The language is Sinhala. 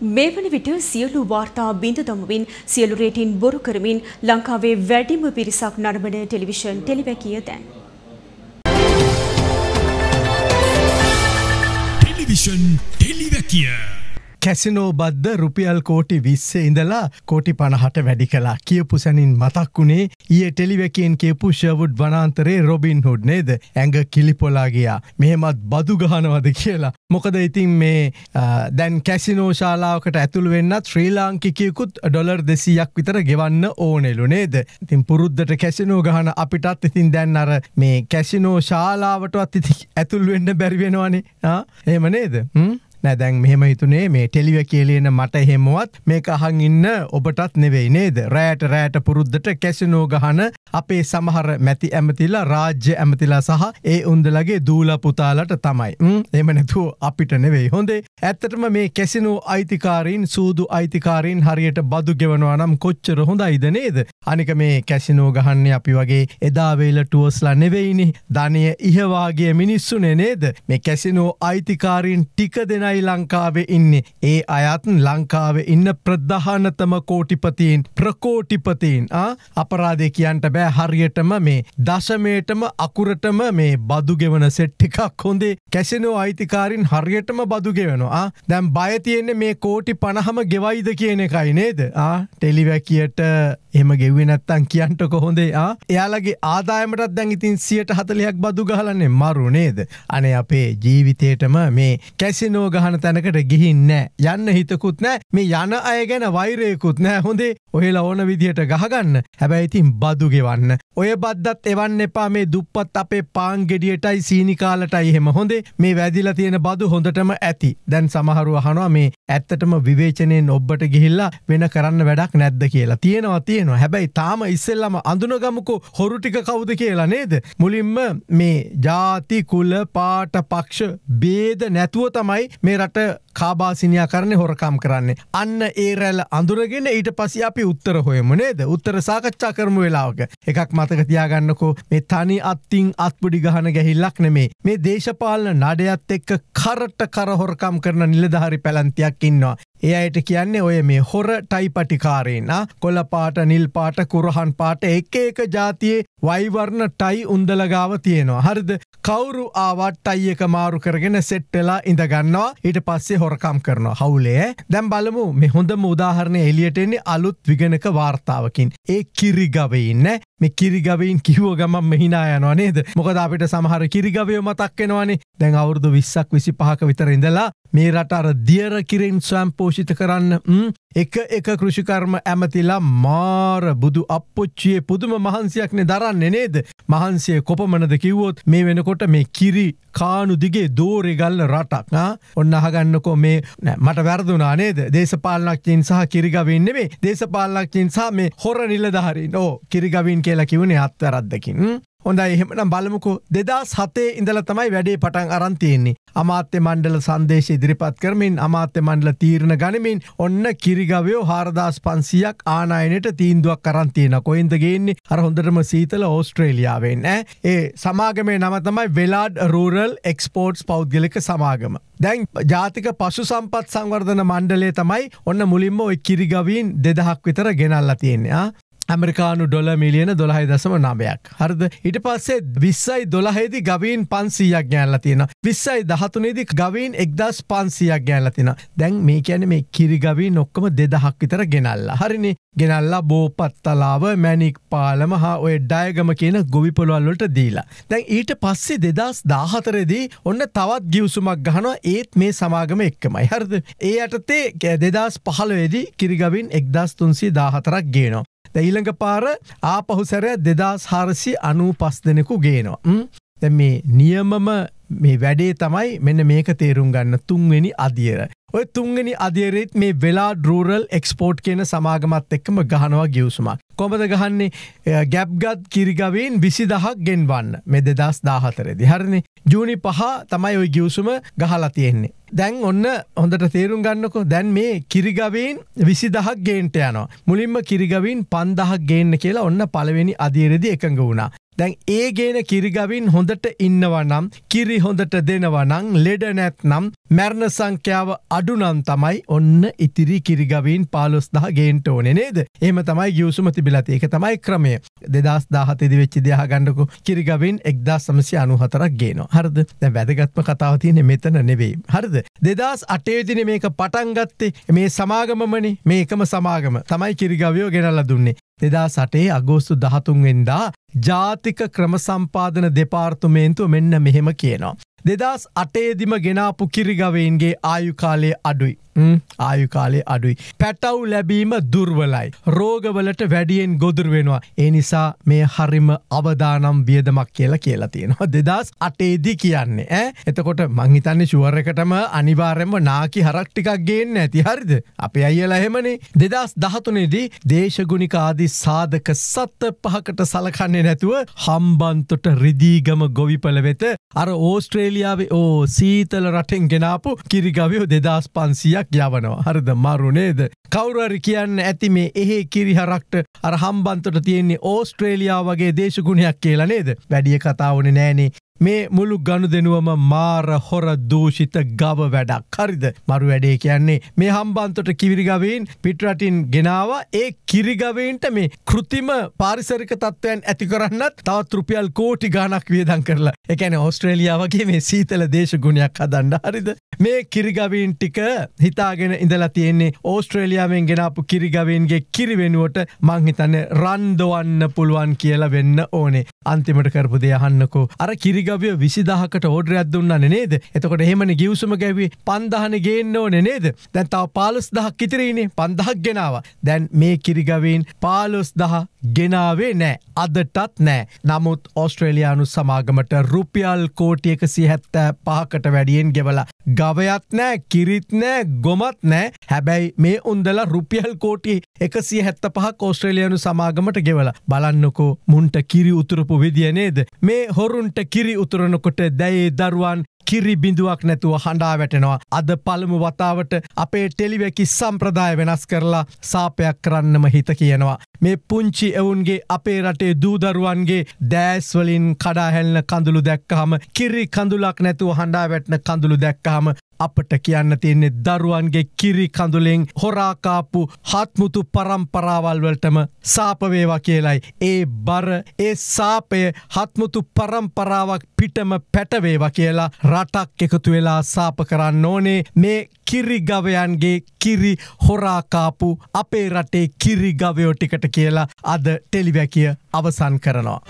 මේවන විට සියලු වාර්තා බිඳ දමමින් සියලු රේටින් බොරු කරමින් ලංකාවේ වැඩිම පිරිසක් නරඹන ටෙලිවිෂන් ටෙලිවැකිය දැන් ටෙලිවිෂන් ටෙලිවැකිය කැසිනෝ බද්ද රුපියල් කෝටි 20 ඉඳලා කෝටි 50ට වැඩි කළා කියපු සැනින් මතක් වුණේ ඊයේ ටෙලිවැකියෙන් කියපු ෂර්වුඩ් වනාන්තරේ රොබින් හුඩ් නේද ඇඟ කිලිපොලා ගියා මෙහෙමත් බදු ගහනවද කියලා මොකද ඉතින් මේ දැන් කැසිනෝ ශාලාවකට ඇතුළු වෙන්නත් ශ්‍රී ලාංකිකයෙකුත් ඩොලර් 200ක් විතර ගෙවන්න ඕනෙලු නේද. ඉතින් පුරුද්දට කැසිනෝ ගහන අපිටත් ඉතින් දැන් අර මේ කැසිනෝ ශාලාවටවත් ඉතින් ඇතුළු වෙන්න බැරි වෙනවනේ. ආ එහෙම නේද? නෑ දැන් මෙහෙම හිතුනේ මේ ටෙලිවැකිය ලියන මට එහෙමවත් මේක අහන් ඉන්න ඔබටත් නෙවෙයි නේද. රැයට පුරුද්දට කැසිනෝ ගහන අපේ සමහර මැති ඇමතිලා රාජ්‍ය ඇමතිලා සහ ඒ උන්දලගේ දූලා පුතාලට තමයි. එහෙම නැතුව අපිට නෙවෙයි හොඳේ. ඇත්තටම මේ කැසිනෝ අයිතිකාරීන් සූදු අයිතිකාරීන් හරියට බදු ගෙවනවා නම් කොච්චර හොඳයිද නේද. අනික මේ කැසිනෝ ගහන්නේ අපි වගේ එදා වේල ටුවර්ස්ලා නෙවෙයිනේ. ධනය ඉහවාගේ මිනිස්සුනේ නේද. මේ කැසිනෝ අයිතිකාරීන් ටික දෙනයි ලංකාවේ ඉන්නේ ඒ අයත් ලංකාවේ ඉන්න ප්‍රධානතම කෝටිපතීන් ප්‍රකෝටිපතීන් අපරාධේ කියන්ට බෑ හරියටම මේ දශමයටම අකුරටම මේ බදු ගෙවන සෙට් එකක් හොඳේ කැසිනෝ අයිතිකාරීන් හරියටම බදු ගෙවනවා දැන් බය තියෙන්නේ මේ කෝටි 50ම ගෙවයිද කියන එකයි නේද ටෙලිවැකියට එහෙම ගෙව්වේ නැත්තම් කියන්ටකො හොඳේ එයාලගේ ආදායමටත් දැන් ඉතින් 140ක් බදු ගහලානේ මරු නේද අනේ අපේ ජීවිතේටම මේ කැසිනෝ ගහන තැනකට ගිහින් නෑ යන්න හිතකුත් නෑ මේ යන අය ගැන වෛරයකුත් නෑ හොඳේ ඔහෙලා ඕන විදිහට ගහගන්න හැබැයි ඉතින් බදු ගෙවන්න ඔය බද්දත් එවන්න එපා මේ දුප්පත් අපේ පාන් ගෙඩියටයි සීනි කාලටයි එහෙම හොඳේ මේ වැදිලා තියෙන බදු හොඳටම ඇති දැන් සමහරව අහනවා මේ ඇත්තටම විවේචනයෙන් ඔබට ගිහිල්ලා වෙන කරන්න වැඩක් නැද්ද කියලා තියෙනවා හැබැයි තාම ඉස්සෙල්ලාම අඳුනගමුකෝ හොරු ටික කවුද කියලා නේද මුලින්ම මේ ಜಾති කුල පාට පක්ෂ ભેද නැතුව තමයි මේ රට කාබාසිනියා කරන්නේ හොරකම් කරන්නේ අන්න ඒ රැළ අඳුරගෙන ඊට පස්සේ අපි උත්තර හොයමු නේද උත්තර සාකච්ඡා කරමු වෙලාවක එකක් මතක තියාගන්නකෝ මේ තනි අත්ින් අත්පුඩි ගහන ගැහිල්ලක් නෙමේ මේ දේශපාලන නඩයත් එක්ක කරට කර හොරකම් කරන නිලධාරි පැලැන්තියක් ඉන්නවා ඒ අයට කියන්නේ ඔය මේ හොර ටයිපටිකාරයන් කොළ පාට නිල් පාට කුරහන් පාට එක එක ජාතියේ වයිවර්ණ ටයි උන්දලගාව තියෙනවා හරිද කවුරු ආවත් ටයි එක මාරු කරගෙන සෙට් වෙලා ඉඳ ගන්නවා ඊට පස්සේ හොරකම් කරනවා හවුලේ දැන් බලමු මේ හොඳම උදාහරණය එළියට එන්නේ අලුත් විගණක වාර්තාවකින් ඒ කිරිගවයින් මේ කිරිගවයින් කිව්ව ගමන් මෙහිනා යනවා නේද මොකද අපිට සමහර කිරිගවයෝ මතක් වෙනවනේ දැන් අවුරුදු 20ක් 25ක විතර ඉඳලා මේ රට අර දියර කිරින් ස්වයංපෝෂිත කරන්න එක කෘෂිකර්ම ඇමතිලා මාර බුදු අප්පොච්චියේ පුදුම මහන්සියක්නේ දරන්නේ නේද මහන්සිය කොපමණද කිව්වොත් මේ වෙනකොට මේ කිරි කානු දිගේ දෝරේ ගල්න රටක් ඔන්න අහගන්නකෝ මේ මට වැරදුනා නේද දේශපාලනඥයින් සහ කිරිගවයින් නෙමෙයි දේශපාලනඥයින් සහ මේ හොර නිලධාරීන් කිරිගවයින් කියලා කිව්නේ අත්තරද්දකින් හොඳයි එහෙමනම් බලමුකෝ 2007 ඉඳලා තමයි වැඩේ පටන් අරන් තියෙන්නේ. අමාත්‍ය මණ්ඩල සංදේශ ඉදිරිපත් කරමින් අමාත්‍ය මණ්ඩල තීරණ ගනිමින් ඔන්න කිරිගවයෝ 4500ක් ආනයනයට තීන්දුවක් අරන් තියෙනවා. කොහෙන්ද ගේන්නේ? අර හොඳටම සීතල ඕස්ට්‍රේලියාවෙන් ඈ. ඒ සමාගමේ නම තමයි වෙලාඩ් රූරල් එක්ස්පෝර්ට්ස් පෞද්ගලික සමාගම. දැන් ජාතික පශු සම්පත් සංවර්ධන මණ්ඩලය තමයි ඔන්න මුලින්ම ওই කිරිගවීන් 2000ක් විතර ගෙනල්ලා තියෙන්නේ. ඇමරිකානු ඩොල මිලියන 12.9ක් හරිද ඊට පස්සේ 2012 දී ගවීන් 500ක් ගෑනලා තියෙනවා 2013 දී ගවීන් 1500ක් ගෑනලා තියෙනවා දැන් මේ කියන්නේ මේ කිරි ගවීන් ඔක්කොම 2000ක් විතර ගෙනල්ලා හරිනේ ගෙනල්ලා බෝපත්තලාව මැණික් පාලම හා ඔය ඩයගම කියන ගොවි පොළවල් වලට දීලා. දැන් ඊට පස්සේ 2014 දී ඔන්න තවත් ගිවිසුමක් ගහනවා ඒත් මේ සමාගම එක්කමයි. හරිද? ඒ යටතේ 2015 දී කිරිගවින් 1314ක් ගේනවා. දැන් ඊළඟ පාර ආපහු සැරයක් 2495 දෙනෙකු ගේනවා. දැන් මේ නියමම මේ වැඩේ තමයි මෙන්න මේක තේරුම් ගන්න තුන්වෙනි අදියර. ඔය තුන්වෙනි අධියරෙත් මේ වෙලාඩ් රූරල් එක්ස්පෝර්ට් කියන සමාගමත් එක්කම ගහනවා ගිවිසුමක්. කොහොමද ගහන්නේ? ගැප්ගත් කිරිගවීන් 20000ක් ගෙන්වන්න. මේ 2014 දී. හරිනේ. ජූනි 5 තමයි ওই ගිවිසුම ගහලා තියෙන්නේ. දැන් ඔන්න හොඳට තේරුම් ගන්නකෝ. දැන් මේ කිරිගවීන් 20000ක් ගේන්න යනවා. මුලින්ම කිරිගවීන් 5000ක් ගේන්න කියලා ඔන්න පළවෙනි අධියරෙදී එකඟ වුණා. දැන් ඒ ගේන කිරි ගවින් හොඳට ඉන්නවා නම් කිරි හොඳට දෙනවා නම් ලෙඩ නැත්නම් මරණ සංඛ්‍යාව අඩු නම් තමයි ඔන්න ඉතිරි කිරි ගවින් 15000 ගේන්න ඕනේ නේද? එහෙම තමයි ගිවිසුම තිබිලා තියෙන්නේ. ඒක තමයි ක්‍රමය. 2017 දී වෙච්ච දේ අහගන්නකො කිරි ගවින් 1994ක් ගේනවා. හරිද? දැන් වැදගත්ම කතාව තියෙන්නේ මෙතන නෙවෙයි. හරිද? 2008 දී මේක පටන් ගත්තේ මේ සමාගමමනේ. මේ එකම සමාගම තමයි කිරි ගවියෝ ගෙනල්ලා දුන්නේ. 2008 අගෝස්තු 13 වෙනිදා ජාතික ක්‍රම සම්පාදන දෙපාර්තමේන්තුව මෙන්න මෙහෙම කියනවා. 2008 දිම ගෙනාපු කිරිගවයින්ගේ ආයු කාලය අඩුයි. ආයු කාලය අඩුයි. පැටව් ලැබීම දුර්වලයි. රෝගවලට වැඩියෙන් ගොදුරු වෙනවා. ඒ නිසා මේ හරිම අවදානම් වියදමක් කියලා තියෙනවා. 2008 දී කියන්නේ ඈ. එතකොට මං හිතන්නේ ෂුවර් එකටම අනිවාර්යයෙන්ම නාකි හරක් ටිකක් ගේන්න ඇති. හරිද? අපේ අයියලා එහෙමනේ. 2013 දී දේශගුණික ආදී සාධක 7-5කට සලකන්නේ නැතුව හම්බන්තොට රිදීගම ගොවිපළ වෙත අර ඕස්ට්‍රේලියාවේ සීතල රටෙන් ගෙනාපු කිරිගවයෝ 2500ක් යවනවා. හරිද? මරු නේද? කවුරු හරි කියන්න ඇති මේ එහෙ කිරිහරක්ට අර හම්බන්තොට තියෙන්නේ ඕස්ට්‍රේලියාව වගේ දේශගුණයක් කියලා නේද? වැඩි කතාවුනේ නෑනේ. මේ මුළු ගනුදෙනුවම මාර හොර දූෂිත ගව වැඩක්. හරිද? මරු වැඩේ කියන්නේ මේ හම්බන්තොට කිරිගවයින් පිටරටින් ගෙනාවා. ඒ කිරිගවයින්ට මේ કૃතිම පාරිසරික තත්ත්වයන් ඇති කරන්නත් තවත් රුපියල් කෝටි ගණක් වියදම් කරලා. ඒ කියන්නේ ඕස්ට්‍රේලියාව වගේ මේ සීතල දේශගුණයක් හදන්න. හරිද? මේ කිරිගවයින් ටික හිතාගෙන ඉඳලා තියෙන්නේ ඕස්ට්‍රේලියාවෙන් ගෙනාපු කිරිගවයින්ගේ කිරි වෙනුවට මං හිතන්නේ රන් දොවන්න පුළුවන් කියලා වෙන්න ඕනේ. අන්තිමට කරපු දේ අහන්නකෝ. අර කිරි ගවිය 20000කට ඕඩරයක් දුන්නනේ නේද? එතකොට එහෙමනේ ගිවිසුම ගැව්වේ 5000නේ ගේන්න ඕනේ නේද? දැන් තව 15000ක් ඉතිරිනේ. 5000ක් ගෙනාවා. දැන් මේ කිරිගවීන් 15000 ගෙනාවේ නැහැ. අදටත් නැහැ. නමුත් ඕස්ට්‍රේලියානු සමාගමට රුපියල් කෝටි 175කට වැඩියෙන් ගෙවලා ගවයත් නැහැ, කිරිත් නැහැ, ගොමත් නැහැ. හැබැයි මේ උන්දලා රුපියල් කෝටි 175ක් ඕස්ට්‍රේලියානු සමාගමට ගෙවලා. බලන්නකෝ මුන්ට කිරි උතුරපු විදිය නේද? මේ හොරුන්ට කිරි උතුරනකොට දැයේ දරුවන් කිරි බිඳුවක් නැතුව හඬා වැටෙනවා. අද පළමු වතාවට අපේ ටෙලිවැකි සම්ප්‍රදාය වෙනස් කරලා සාපයක් කරන්නම හිත කියනවා. මේ පුංචි එවුන්ගේ අපේ රටේ දූ දරුවන්ගේ දැස් වලින් කඩා හැලෙන කඳුළු දැක්කහම කිරි කඳුලක් නැතුව හඬා වැටෙන කඳුළු දැක්කහම අපට කියන්න තියෙන්නේ දරුවන්ගේ කිරි කඳුලෙන් හොරා කාපු හත්මුතු පරම්පරාවල් වලටම සාප වේවා කියලයි. ඒ බර ඒ සාපය හත්මුතු පරම්පරාවක් පිටම පැට වේවා කියලා රටක් එකතු වෙලා සාප කරන්න ඕනේ මේ කිරි ගවයන්ගේ කිරි හොරා කාපු අපේ රටේ කිරි ගවයෝ ටිකට කියලා අද ටෙලිවැකිය අවසන් කරනවා.